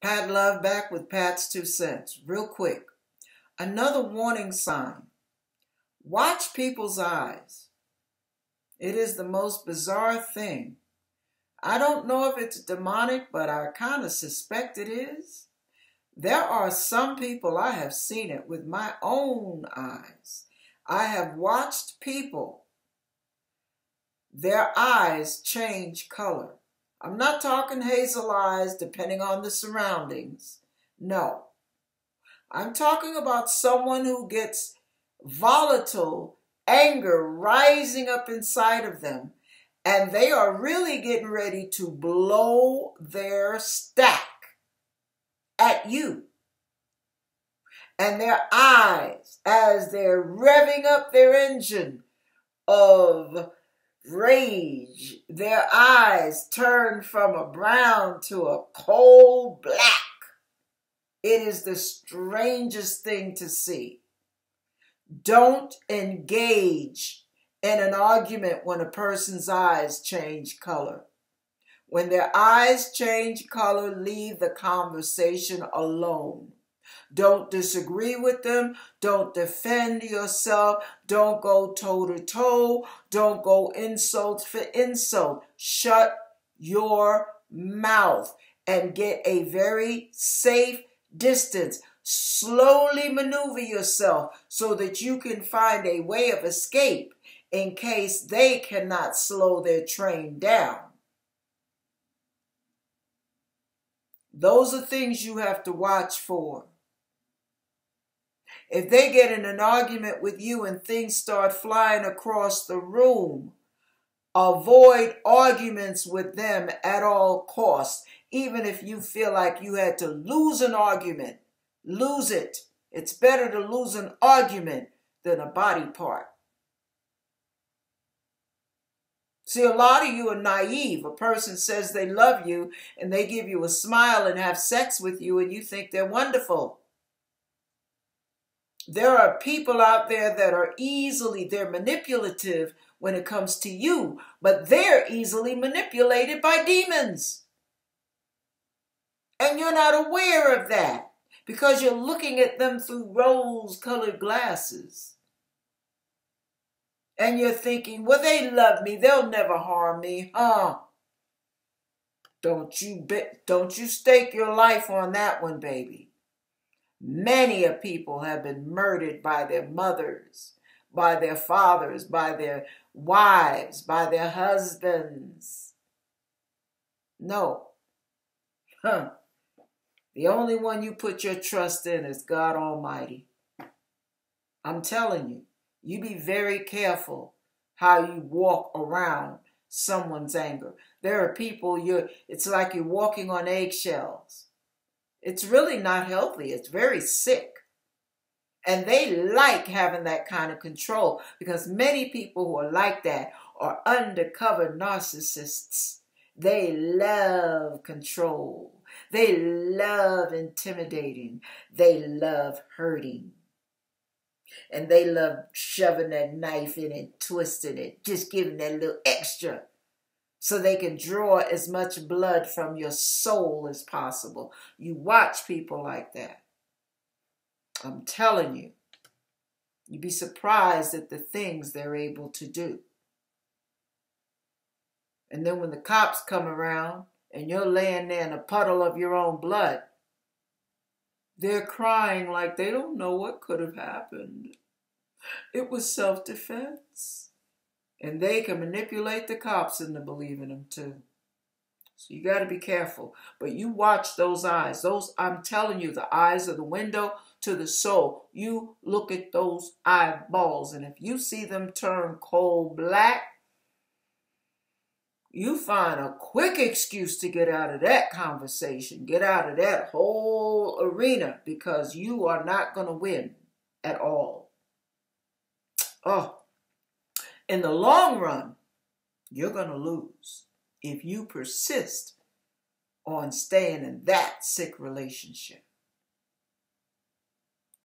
Pat Love back with Pat's 2 cents, real quick. Another warning sign. Watch people's eyes. It is the most bizarre thing. I don't know if it's demonic, but I kind of suspect it is. There are some people I have seen it with my own eyes. I have watched people. Their eyes change color. I'm not talking hazel eyes depending on the surroundings. No. I'm talking about someone who gets volatile anger rising up inside of them, and they are really getting ready to blow their stack at you. And their eyes, as they're revving up their engine of rage, their eyes turn from a brown to a coal black. It is the strangest thing to see. Don't engage in an argument when a person's eyes change color. When their eyes change color, leave the conversation alone. Don't disagree with them. Don't defend yourself. Don't go toe-to-toe. Don't go insult for insult. Shut your mouth and get a very safe distance. Slowly maneuver yourself so that you can find a way of escape in case they cannot slow their train down. Those are things you have to watch for. If they get in an argument with you and things start flying across the room, avoid arguments with them at all costs. Even if you feel like you had to lose an argument, lose it. It's better to lose an argument than a body part. See, a lot of you are naive. A person says they love you and they give you a smile and have sex with you and you think they're wonderful. There are people out there that are they're manipulative when it comes to you, but they're easily manipulated by demons. And you're not aware of that because you're looking at them through rose-colored glasses. And you're thinking, well, they love me. They'll never harm me, huh? Don't you stake your life on that one, baby. Many of people have been murdered by their mothers, by their fathers, by their wives, by their husbands. No. Huh. The only one you put your trust in is God Almighty. I'm telling you. You be very careful how you walk around someone's anger. There are people it's like you're walking on eggshells. It's really not healthy. It's very sick. And they like having that kind of control because many people who are like that are undercover narcissists. They love control. They love intimidating. They love hurting. And they love shoving that knife in and twisting it, just giving that little extra so they can draw as much blood from your soul as possible. You watch people like that. I'm telling you, you'd be surprised at the things they're able to do. And then when the cops come around and you're laying there in a puddle of your own blood, they're crying like they don't know what could have happened. It was self-defense. And they can manipulate the cops into believing them too. So you got to be careful. But you watch those eyes. Those, I'm telling you, the eyes are the window to the soul. You look at those eyeballs. And if you see them turn coal black, you find a quick excuse to get out of that conversation, get out of that whole arena, because you are not going to win at all. Oh, in the long run, you're going to lose if you persist on staying in that sick relationship.